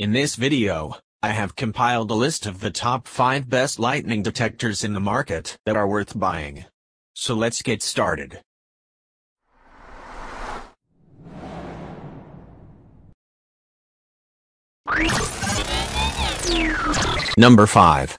In this video, I have compiled a list of the top 5 best lightning detectors in the market that are worth buying. So let's get started. Number 5.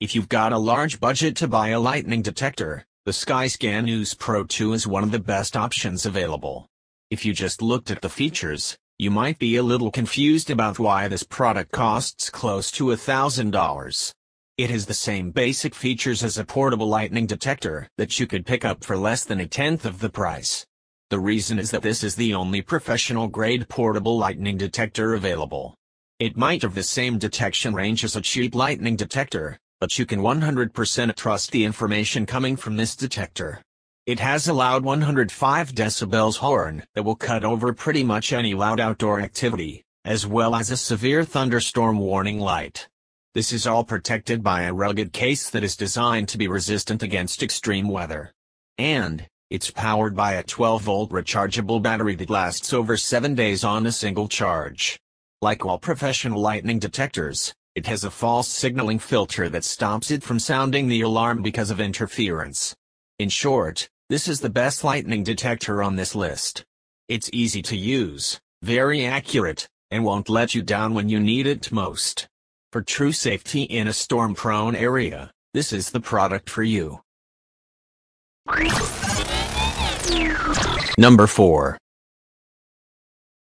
If you've got a large budget to buy a lightning detector, the SkyScan Zeus Pro 2 is one of the best options available. If you just looked at the features, you might be a little confused about why this product costs close to $1,000. It has the same basic features as a portable lightning detector that you could pick up for less than 1/10 of the price. The reason is that this is the only professional-grade portable lightning detector available. It might have the same detection range as a cheap lightning detector, but you can 100% trust the information coming from this detector. It has a loud 105 decibels horn that will cut over pretty much any loud outdoor activity, as well as a severe thunderstorm warning light. This is all protected by a rugged case that is designed to be resistant against extreme weather. And it's powered by a 12-volt rechargeable battery that lasts over 7 days on a single charge. Like all professional lightning detectors, it has a false signaling filter that stops it from sounding the alarm because of interference. In short, this is the best lightning detector on this list. It's easy to use, very accurate, and won't let you down when you need it most. For true safety in a storm-prone area, this is the product for you. Number 4.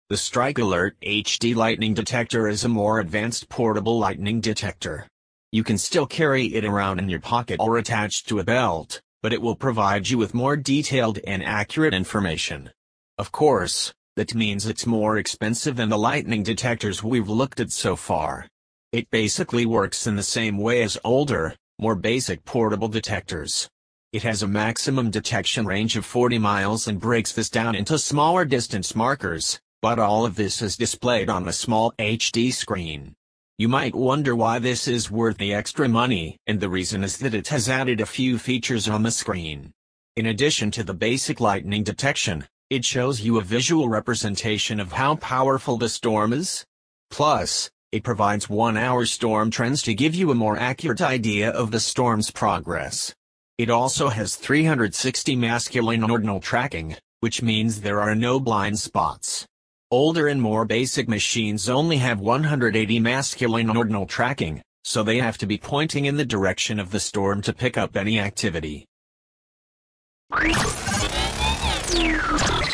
The Strike Alert HD lightning detector is a more advanced portable lightning detector. You can still carry it around in your pocket or attached to a belt, but it will provide you with more detailed and accurate information. Of course, that means it's more expensive than the lightning detectors we've looked at so far. It basically works in the same way as older, more basic portable detectors. It has a maximum detection range of 40 miles and breaks this down into smaller distance markers. But all of this is displayed on a small HD screen. You might wonder why this is worth the extra money, and the reason is that it has added a few features on the screen. In addition to the basic lightning detection, it shows you a visual representation of how powerful the storm is. Plus, it provides 1-hour storm trends to give you a more accurate idea of the storm's progress. It also has 360 masculine ordinal tracking, which means there are no blind spots. Older and more basic machines only have 180 masculine ordinal tracking, so they have to be pointing in the direction of the storm to pick up any activity.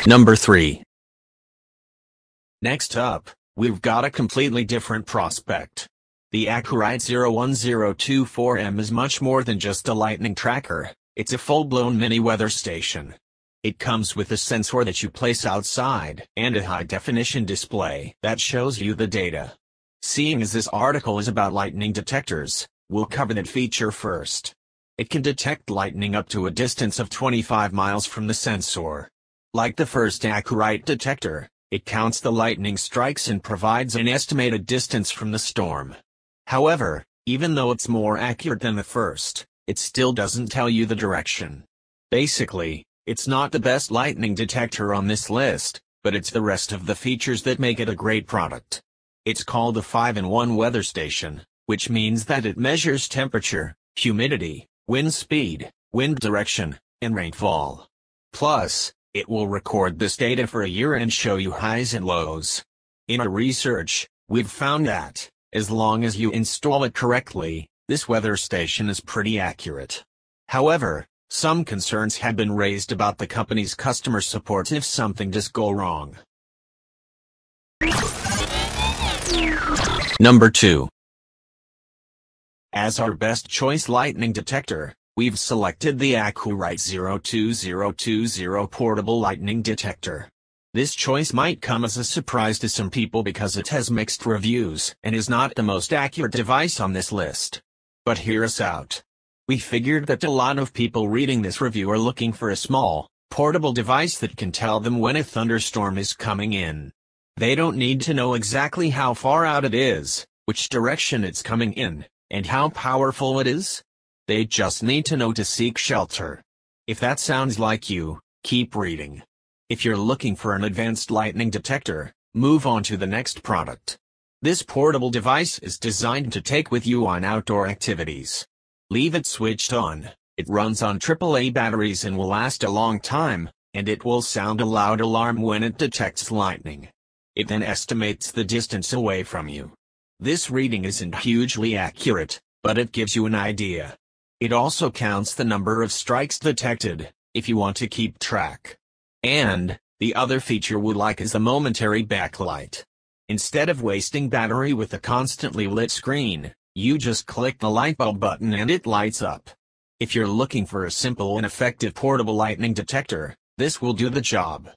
Number 3. Next up, we've got a completely different prospect. The AcuRite 01024M is much more than just a lightning tracker, it's a full-blown mini weather station. It comes with a sensor that you place outside, and a high-definition display that shows you the data. Seeing as this article is about lightning detectors, we'll cover that feature first. It can detect lightning up to a distance of 25 miles from the sensor. Like the first AcuRite detector, it counts the lightning strikes and provides an estimated distance from the storm. However, even though it's more accurate than the first, it still doesn't tell you the direction. Basically, it's not the best lightning detector on this list, but it's the rest of the features that make it a great product. It's called the 5-in-1 weather station, which means that it measures temperature, humidity, wind speed, wind direction, and rainfall. Plus, it will record this data for a year and show you highs and lows. In our research, we've found that, as long as you install it correctly, this weather station is pretty accurate. However, some concerns have been raised about the company's customer support if something does go wrong. Number 2. As our best choice lightning detector, we've selected the AcuRite 02020 portable lightning detector. This choice might come as a surprise to some people because it has mixed reviews and is not the most accurate device on this list. But hear us out. We figured that a lot of people reading this review are looking for a small, portable device that can tell them when a thunderstorm is coming in. They don't need to know exactly how far out it is, which direction it's coming in, and how powerful it is. They just need to know to seek shelter. If that sounds like you, keep reading. If you're looking for an advanced lightning detector, Move on to the next product. This portable device is designed to take with you on outdoor activities. Leave it switched on, it runs on AAA batteries and will last a long time, and it will sound a loud alarm when it detects lightning. It then estimates the distance away from you. This reading isn't hugely accurate, but it gives you an idea. It also counts the number of strikes detected, if you want to keep track. And, the other feature we like is the momentary backlight. Instead of wasting battery with a constantly lit screen, you just click the light bulb button and it lights up. If you're looking for a simple and effective portable lightning detector, this will do the job.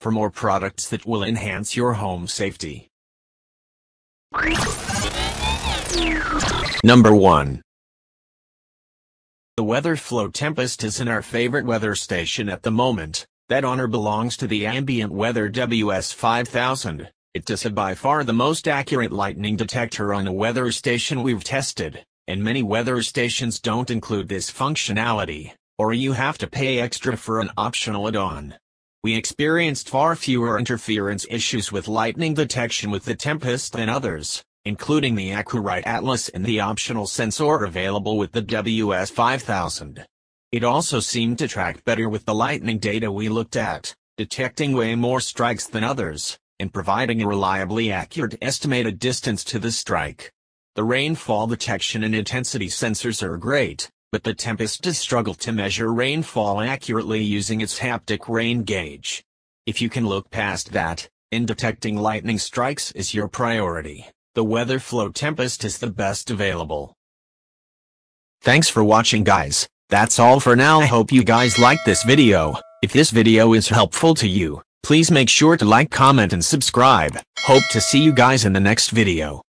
For more products that will enhance your home safety. Number 1. The Weatherflow Tempest is in our favorite weather station at the moment. That honor belongs to the Ambient Weather WS5000. It is by far the most accurate lightning detector on a weather station we've tested, and many weather stations don't include this functionality, or you have to pay extra for an optional add-on. We experienced far fewer interference issues with lightning detection with the Tempest than others, including the AcuRite Atlas and the optional sensor available with the WS5000. It also seemed to track better with the lightning data we looked at, detecting way more strikes than others, and providing a reliably accurate estimated distance to the strike. The rainfall detection and intensity sensors are great, but the Tempest has struggled to measure rainfall accurately using its haptic rain gauge. If you can look past that, and detecting lightning strikes is your priority, the Weatherflow Tempest is the best available. Thanks for watching, guys. That's all for now. I hope you guys liked this video. If this video is helpful to you, please make sure to like, comment and subscribe. Hope to see you guys in the next video.